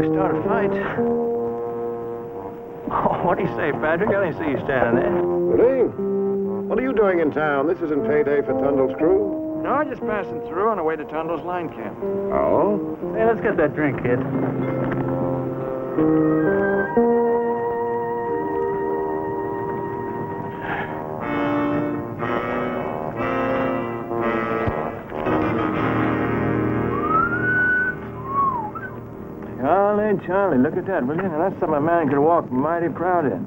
we start a fight. Oh, what do you say, Patrick? I didn't see you standing there. Good. What are you doing in town? This isn't payday for Tundle's crew. No, I'm just passing through on the way to Tundle's line camp. Oh? Hey, let's get that drink, kid. Charlie, look at that, will you? Now, that's something a man can walk mighty proud in.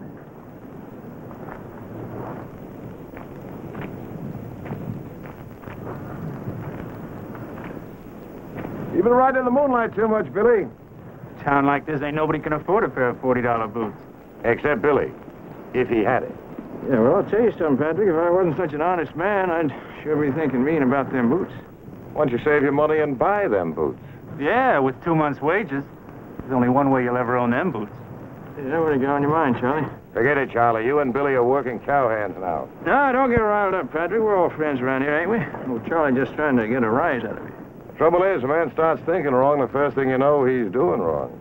You've been riding in the moonlight too much, Billy. A town like this, ain't nobody can afford a pair of $40 boots. Except Billy, if he had it. Yeah, well, I'll tell you something, Patrick. If I wasn't such an honest man, I'd sure be thinking mean about them boots. Why don't you save your money and buy them boots? Yeah, with 2 months' wages. There's only one way you'll ever own them boots. There's nobody got on your mind, Charlie. Forget it, Charlie. You and Billy are working cowhands now. No, don't get riled up, Patrick. We're all friends around here, ain't we? Well, Charlie's just trying to get a rise out of you. The trouble is, a man starts thinking wrong, the first thing you know, he's doing wrong.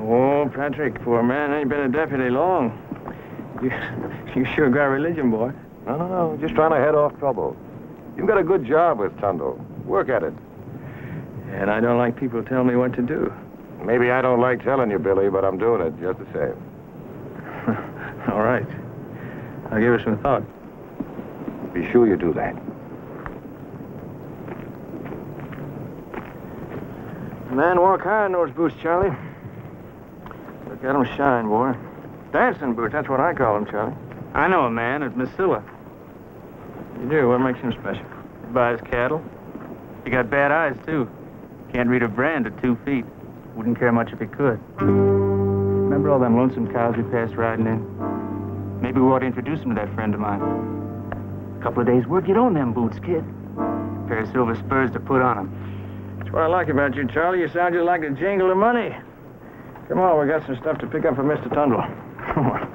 Oh, Patrick, poor man, ain't been a deputy long. You sure got religion, boy. No. Just trying to head off trouble. You've got a good job with Tundle. Work at it. And I don't like people telling me what to do. Maybe I don't like telling you, Billy, but I'm doing it just the same. All right. I'll give it some thought. Be sure you do that. Man walk high in those boots, Charlie. Look at them shine, boy. Dancing boots, that's what I call them, Charlie. I know a man at Mesilla. You do? What makes him special? He buys cattle. He got bad eyes, too. Can't read a brand at 2 feet. Wouldn't care much if he could. Remember all them lonesome cows we passed riding in? Maybe we ought to introduce him to that friend of mine. A couple of days' work, you'd own them boots, kid. A pair of silver spurs to put on them. That's what I like about you, Charlie. You sound just like a jingle of money. Come on, we got some stuff to pick up for Mr. Tundle. Come on.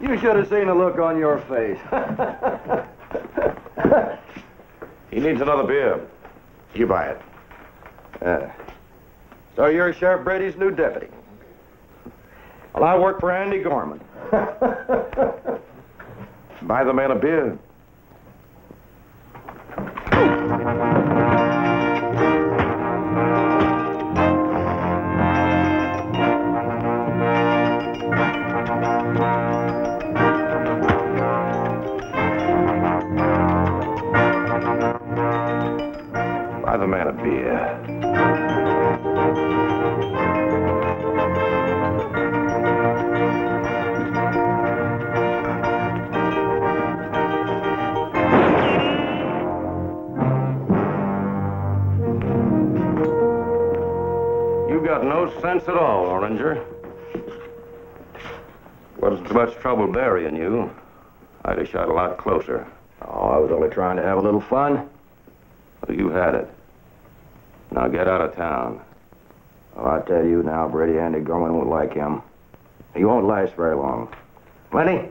You should have seen the look on your face. He needs another beer. You buy it. So you're Sheriff Brady's new deputy. Well, I work for Andy Gorman. Buy the man a beer. Sense at all, Oringer. Wasn't much trouble burying you. I'd have shot a lot closer. Oh, I was only trying to have a little fun. Well, you had it. Now get out of town. Well, I tell you now, Brady, Andy Gorman won't like him. He won't last very long. Lenny?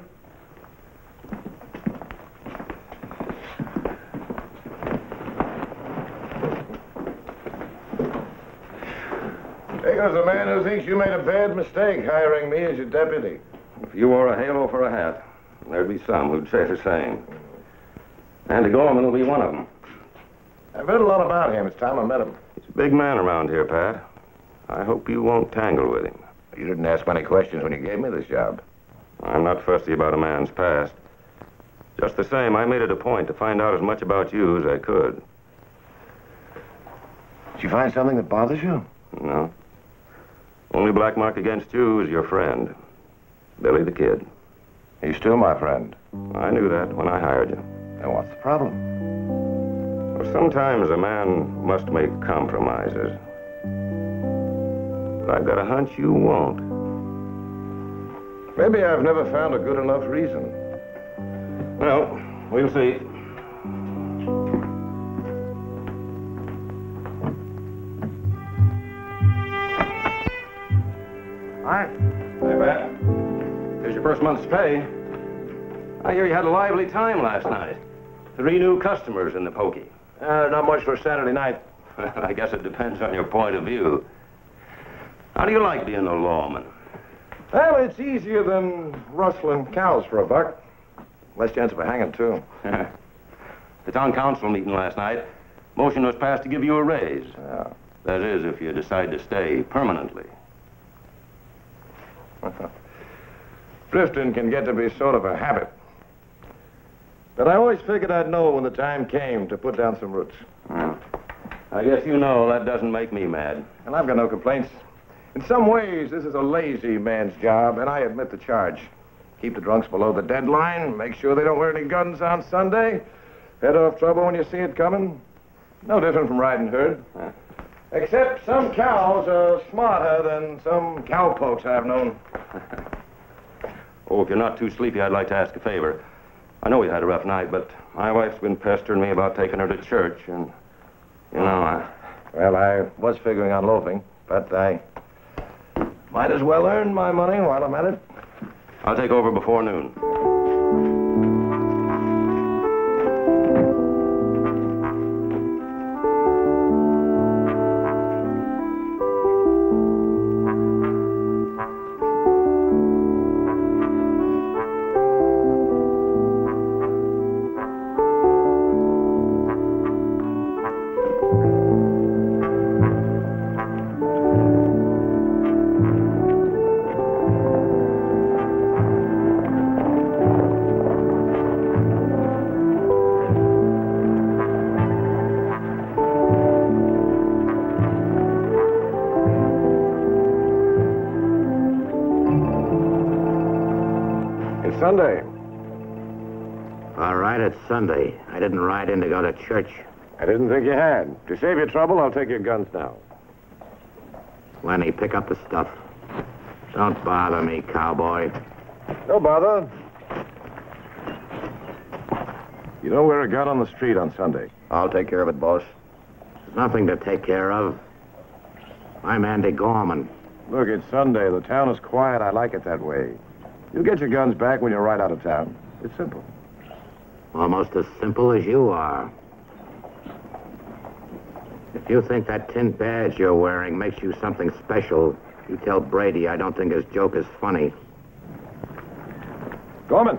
There goes a man who thinks you made a bad mistake hiring me as your deputy. If you wore a halo for a hat, there'd be some who'd say the same. Andy Gorman will be one of them. I've heard a lot about him. It's time I met him. He's a big man around here, Pat. I hope you won't tangle with him. You didn't ask many questions when you gave me this job. I'm not fussy about a man's past. Just the same, I made it a point to find out as much about you as I could. Did you find something that bothers you? No. Only black mark against you is your friend, Billy the Kid. He's still my friend. I knew that when I hired you. Then what's the problem? Well, sometimes a man must make compromises. But I've got a hunch you won't. Maybe I've never found a good enough reason. Well, we'll see. Hi. Hey, Pat. Here's your first month's pay. I hear you had a lively time last night. 3 new customers in the pokey. Not much for Saturday night. I guess it depends on your point of view. How do you like being a lawman? Well, it's easier than rustling cows for a buck. Less chance of a hanging, too. The town council meeting last night, motion was passed to give you a raise. Yeah. That is, if you decide to stay permanently. Drifting can get to be sort of a habit. But I always figured I'd know when the time came to put down some roots. Yeah. I guess you know that doesn't make me mad. And I've got no complaints. In some ways, this is a lazy man's job, and I admit the charge. Keep the drunks below the deadline, make sure they don't wear any guns on Sunday, head off trouble when you see it coming. No different from riding herd. Huh. Except some cows are smarter than some cowpokes I've known. Oh, if you're not too sleepy, I'd like to ask a favor. I know you had a rough night, but my wife's been pestering me about taking her to church, and, you know, Well, I was figuring on loafing, but I might as well earn my money while I'm at it. I'll take over before noon. Sunday. All right, it's Sunday. I didn't ride in to go to church. I didn't think you had. To save your trouble, I'll take your guns now. Lenny, pick up the stuff. Don't bother me, cowboy. No bother. You don't wear a gun on the street on Sunday. I'll take care of it, boss. There's nothing to take care of. I'm Andy Gorman. Look, it's Sunday. The town is quiet. I like it that way. You'll get your guns back when you're right out of town. It's simple. Almost as simple as you are. If you think that tin badge you're wearing makes you something special, you tell Brady I don't think his joke is funny. Gorman!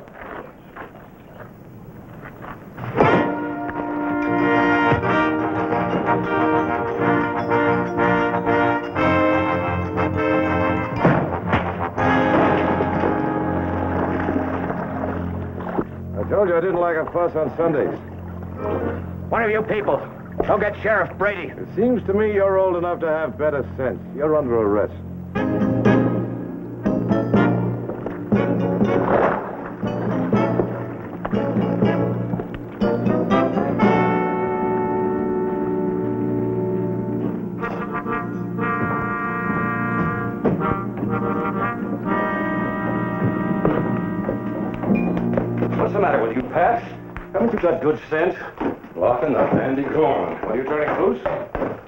I didn't like a fuss on Sundays. One of you people, go get Sheriff Brady. It seems to me you're old enough to have better sense. You're under arrest. Got good sense. Locking up Andy Gorman. Are you turning loose?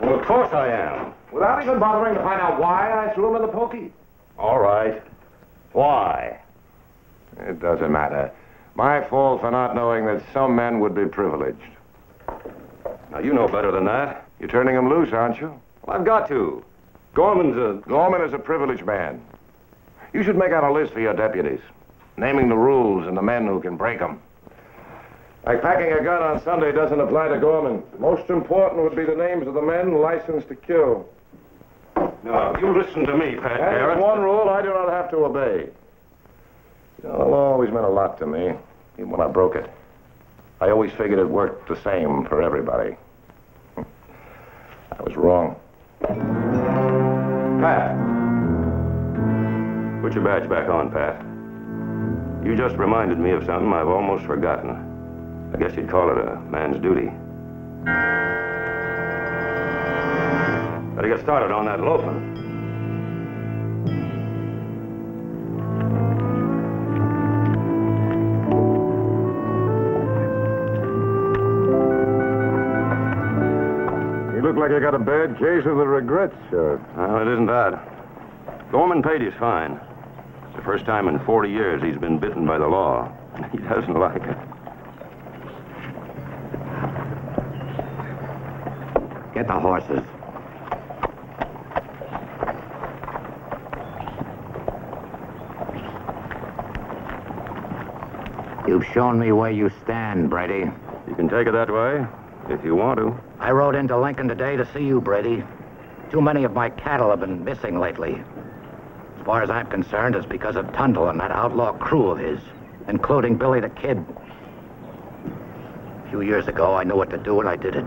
Well, of course I am. Without even bothering to find out why I threw him in the pokey. All right. Why? It doesn't matter. My fault for not knowing that some men would be privileged. Now, you know better than that. You're turning them loose, aren't you? Well, I've got to. Gorman is a privileged man. You should make out a list for your deputies, naming the rules and the men who can break them. Like packing a gun on Sunday doesn't apply to Gorman. Most important would be the names of the men licensed to kill. Now, you listen to me, Pat Garrett. There's one rule I do not have to obey. You know, the law always meant a lot to me, even when I broke it. I always figured it worked the same for everybody. I was wrong. Pat! Put your badge back on, Pat. You just reminded me of something I've almost forgotten. I guess you'd call it a man's duty. Better get started on that loafing. Like I got a bad case of the regrets, Sheriff. No, it isn't that. Gorman paid his fine. It's the first time in 40 years he's been bitten by the law. He doesn't like it. Get the horses. You've shown me where you stand, Brady. You can take it that way, if you want to. I rode into Lincoln today to see you, Brady. Too many of my cattle have been missing lately. As far as I'm concerned, it's because of Tundle and that outlaw crew of his, including Billy the Kid. A few years ago, I knew what to do, and I did it.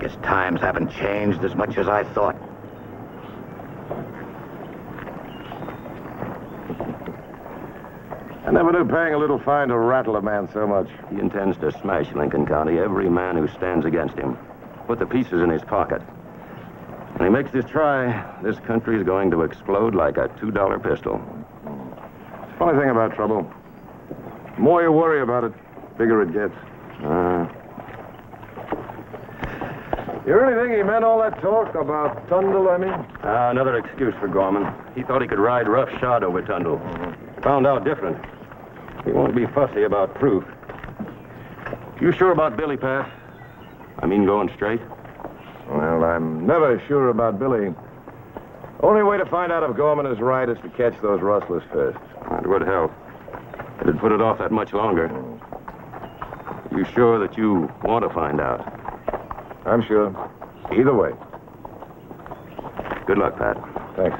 Guess times haven't changed as much as I thought. I never knew paying a little fine to rattle a man so much. He intends to smash Lincoln County, every man who stands against him. Put the pieces in his pocket. When he makes this try, this country's going to explode like a $2 pistol. Funny thing about trouble. The more you worry about it, the bigger it gets. You really think he meant all that talk about Tundle, I mean? Another excuse for Gorman. He thought he could ride roughshod over Tundle. Found out different. He won't be fussy about proof. You sure about Billy, Pat? I mean going straight? Well, I'm never sure about Billy. Only way to find out if Gorman is right is to catch those rustlers first. That would help. It'd put it off that much longer. You sure that you want to find out? I'm sure. Either way. Good luck, Pat. Thanks.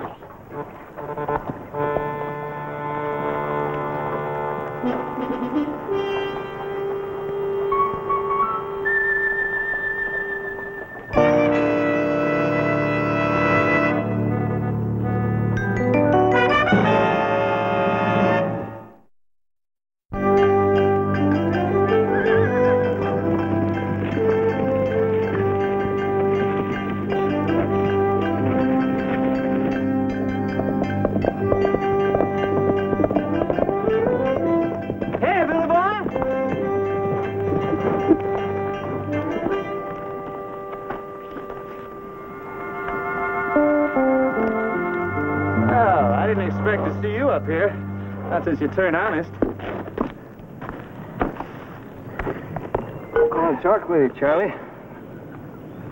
Since you turn honest. I'll talk with you, Charlie.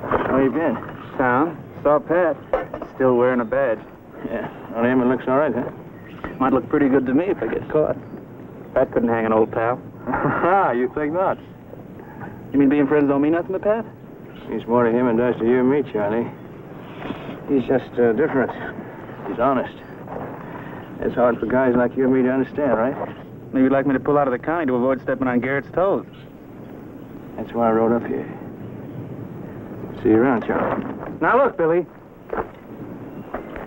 How you been? Sound. Saw Pat. Still wearing a badge. Yeah. Our airman looks all right, huh? Might look pretty good to me if I get caught. Pat couldn't hang an old pal. You think not? You mean being friends don't mean nothing to Pat? He's more to him than does to you and me, Charlie. He's just different. He's honest. It's hard for guys like you and me to understand, right? Maybe you'd like me to pull out of the county to avoid stepping on Garrett's toes. That's why I rode up here. See you around, Charlie. Now look, Billy.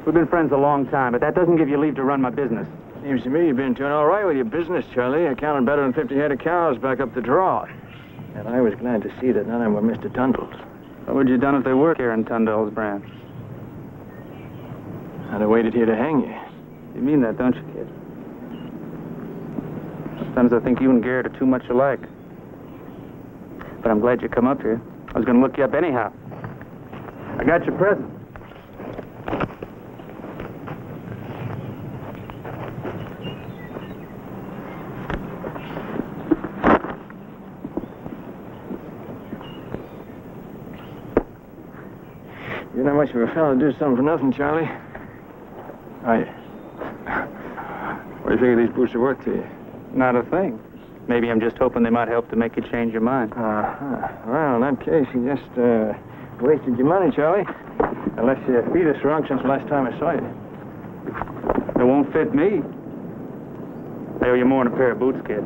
We've been friends a long time, but that doesn't give you leave to run my business. Seems to me you've been doing all right with your business, Charlie. I counted better than 50 head of cows back up the draw. And I was glad to see that none of them were Mr. Tundle's. What would you have done if they were Karen Tundle's brand? I'd have waited here to hang you. You mean that, don't you, kid? Sometimes I think you and Garrett are too much alike. But I'm glad you come up here. I was going to look you up anyhow. I got your present. You're not much of a fella to do something for nothing, Charlie. Are you? What do you think of these boots of work to you? Not a thing. Maybe I'm just hoping they might help to make you change your mind. Well, in that case, you just wasted your money, Charlie. Unless your feet are shrunk since the last time I saw you. They won't fit me. I owe you more than a pair of boots, kid.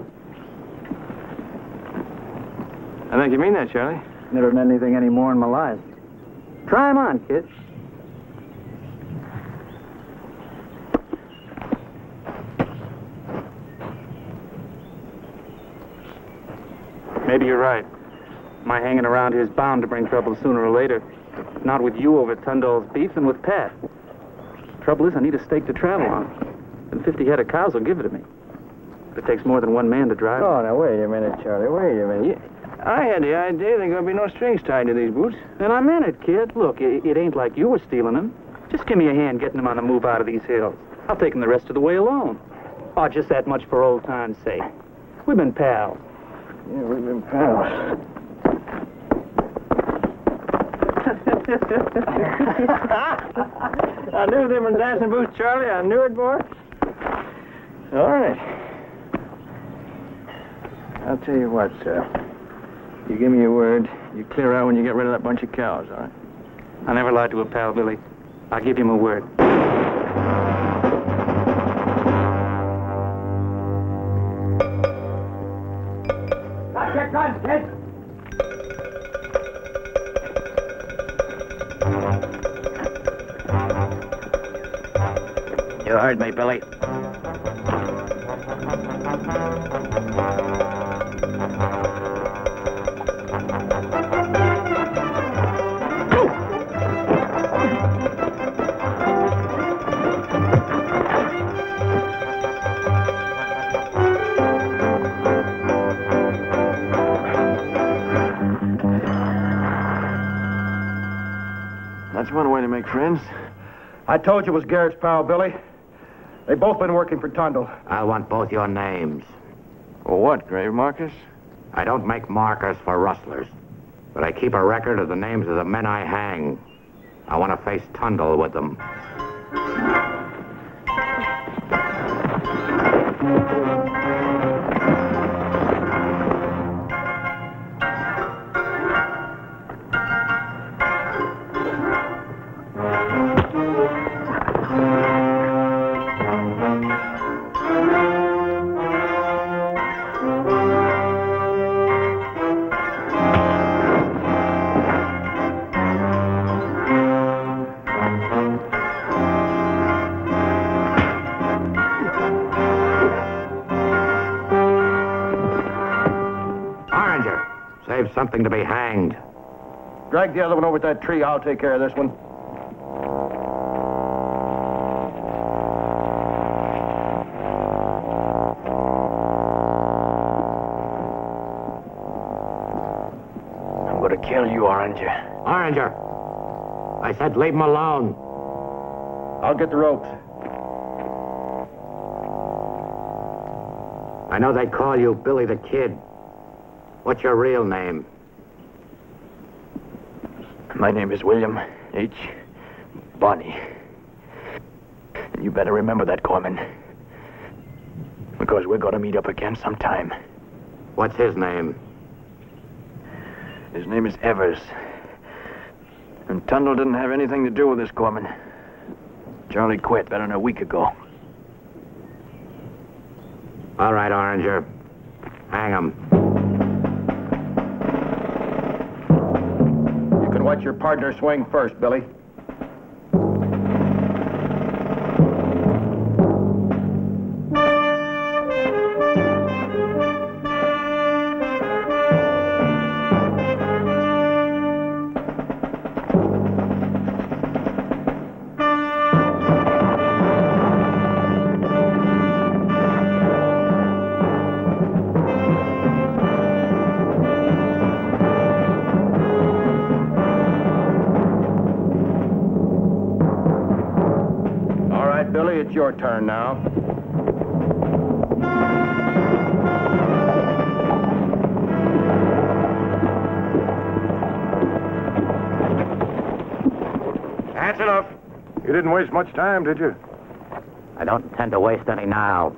I think you mean that, Charlie. Never meant anything any more in my life. Try them on, kid. Maybe you're right. My hanging around here is bound to bring trouble sooner or later. Not with you over Tundall's beef and with Pat. Trouble is, I need a stake to travel on. And 50 head of cows will give it to me. But it takes more than one man to drive. Oh, now, wait a minute, Charlie. Wait a minute. I had the idea there were going to be no strings tied to these boots. And I meant it, kid. Look, it ain't like you were stealing them. Just give me a hand getting them on the move out of these hills. I'll take them the rest of the way alone. Oh, just that much for old time's sake. We've been pals. Yeah, we've been pals. I knew they were dancing boots, Charlie. I knew it, boy. All right. I'll tell you what, sir. You give me your word, you clear out when you get rid of that bunch of cows, all right? I never lied to a pal, Billy. I'll give you my word. Gun, kid. You heard me, Billy. That's one way to make friends. I told you it was Garrett's pal, Billy. They've both been working for Tundle. I want both your names. Well, what, Gray Marcus? I don't make markers for rustlers, but I keep a record of the names of the men I hang. I want to face Tundle with them. Something to be hanged. Drag the other one over to that tree. I'll take care of this one. I'm going to kill you, Oringer. Oringer! I said leave him alone. I'll get the ropes. I know they call you Billy the Kid. What's your real name? My name is William H. Bonney. And you better remember that, Gorman. Because we're going to meet up again sometime. What's his name? His name is Evers. And Tundle didn't have anything to do with this, Gorman. Charlie quit better than a week ago. All right, Oringer. Hang him. Let your partner swing first, Billy. It's your turn now. You didn't waste much time, did you? I don't intend to waste any now.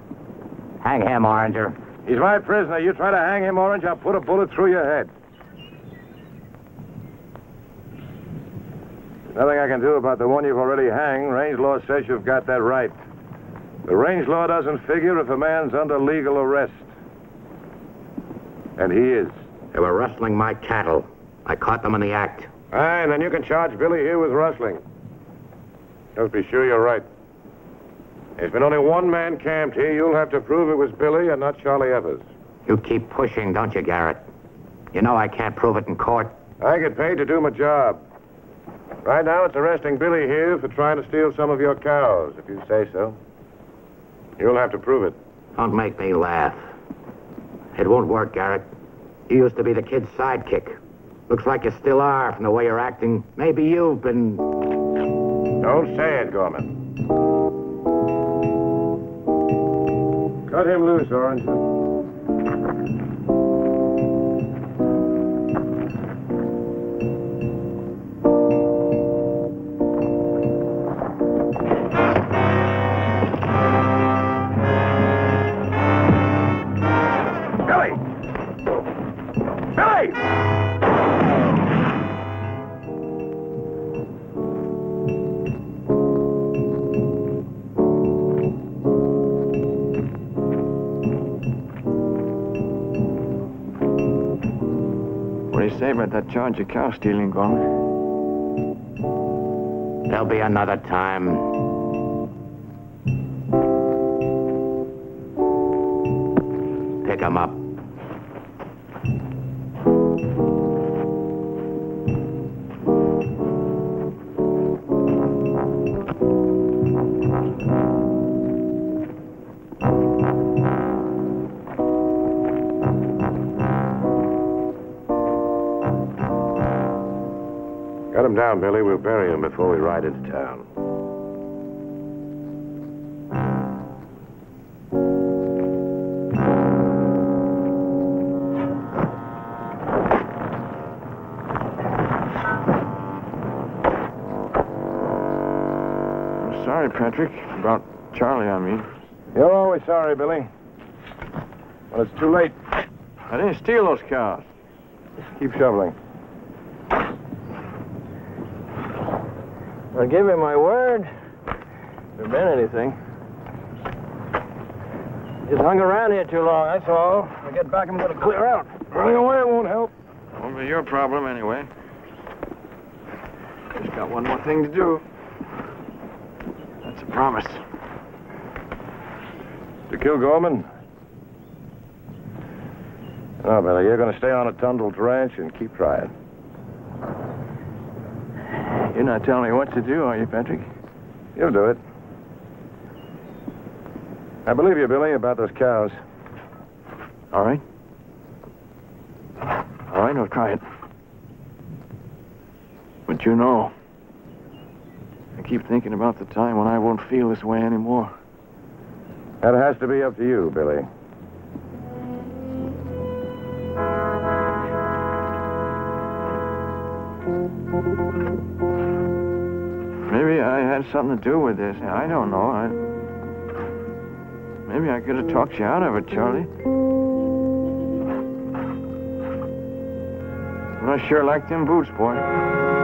Hang him, Oringer. He's my prisoner. You try to hang him, Orange, I'll put a bullet through your head. There's nothing I can do about the one you've already hanged. Range law says you've got that right. The range law doesn't figure if a man's under legal arrest. And he is. They were rustling my cattle. I caught them in the act. Aye, and then you can charge Billy here with rustling. Just be sure you're right. There's been only one man camped here. You'll have to prove it was Billy and not Charlie Evers. You keep pushing, don't you, Garrett? You know I can't prove it in court. I get paid to do my job. Right now, it's arresting Billy here for trying to steal some of your cows, if you say so. You'll have to prove it. Don't make me laugh. It won't work, Garrett. You used to be the kid's sidekick. Looks like you still are from the way you're acting. Maybe you've been... Don't say it, Gorman. Cut him loose, Orange. Billy! Billy! About that charge of cow stealing, Gorman. There'll be another time. Pick him up. Down, Billy. We'll bury him before we ride into town. I'm sorry, Patrick, about Charlie, I mean. You're always sorry, Billy. Well, it's too late. I didn't steal those cows. Keep shoveling. I give him my word. There been anything. Just hung around here too long, that's all. When I get back, I'm going to clear out. Running away won't help. Won't be your problem anyway. Just got one more thing to do. That's a promise. To kill Gorman? No, Billy, you're going to stay on at Tundle's ranch and keep trying. You're not telling me what to do, are you, Patrick? You'll do it. I believe you, Billy, about those cows. All right. All right, I'll try it. But you know, I keep thinking about the time when I won't feel this way anymore. That has to be up to you, Billy. Maybe I had something to do with this. I don't know. Maybe I could have talked you out of it, Charlie. But I sure liked them boots, boy.